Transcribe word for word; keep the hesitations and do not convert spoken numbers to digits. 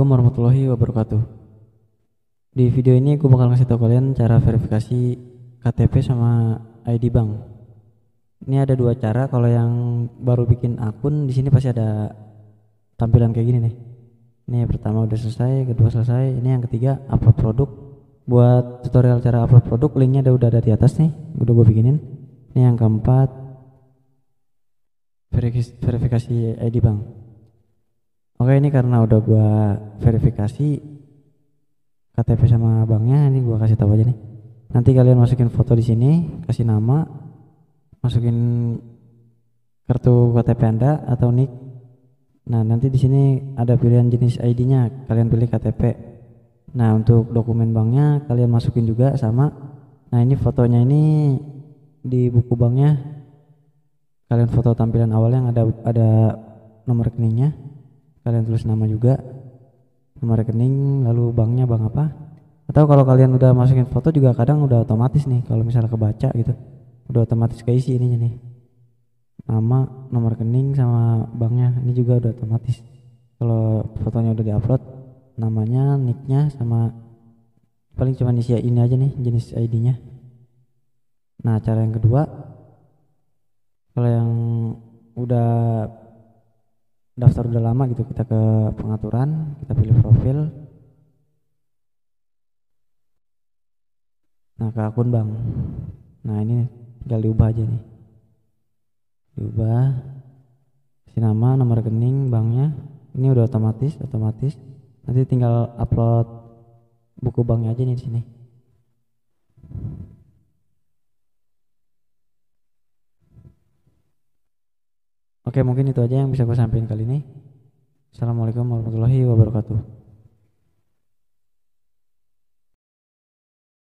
Assalamualaikum warahmatullahi wabarakatuh. Di video ini aku bakal ngasih tau kalian cara verifikasi K T P sama I D bank. Ini ada dua cara. Kalau yang baru bikin akun di sini pasti ada tampilan kayak gini nih. Ini pertama udah selesai, kedua selesai, ini yang ketiga upload produk. Buat tutorial cara upload produk linknya ada udah ada di atas nih, udah gue bikinin. Ini yang keempat verifikasi I D bank. Oke, ini karena udah gua verifikasi K T P sama banknya, ini gua kasih tahu aja nih. Nanti kalian masukin foto di sini, kasih nama, masukin kartu K T P Anda atau nik. Nah, nanti di sini ada pilihan jenis I D-nya, kalian pilih K T P. Nah, untuk dokumen banknya kalian masukin juga sama. Nah, ini fotonya ini di buku banknya. Kalian foto tampilan awalnya yang ada ada nomor rekeningnya. Kalian tulis nama juga, nomor rekening, lalu banknya bank apa. Atau kalau kalian udah masukin foto juga kadang udah otomatis nih, kalau misalnya kebaca gitu udah otomatis keisi ininya nih, nama, nomor rekening sama banknya, ini juga udah otomatis kalau fotonya udah diupload. Namanya, nicknya, sama paling cuma isi ini aja nih jenis I D-nya. Nah, cara yang kedua, kalau yang udah daftar udah lama gitu, kita ke pengaturan, kita pilih profil. Nah, ke akun bank. Nah, ini tinggal diubah aja nih, diubah, si nama, nomor rekening, banknya, ini udah otomatis otomatis nanti tinggal upload buku banknya aja nih di sini. Oke, mungkin itu aja yang bisa gue sampaikan kali ini. Assalamualaikum warahmatullahi wabarakatuh.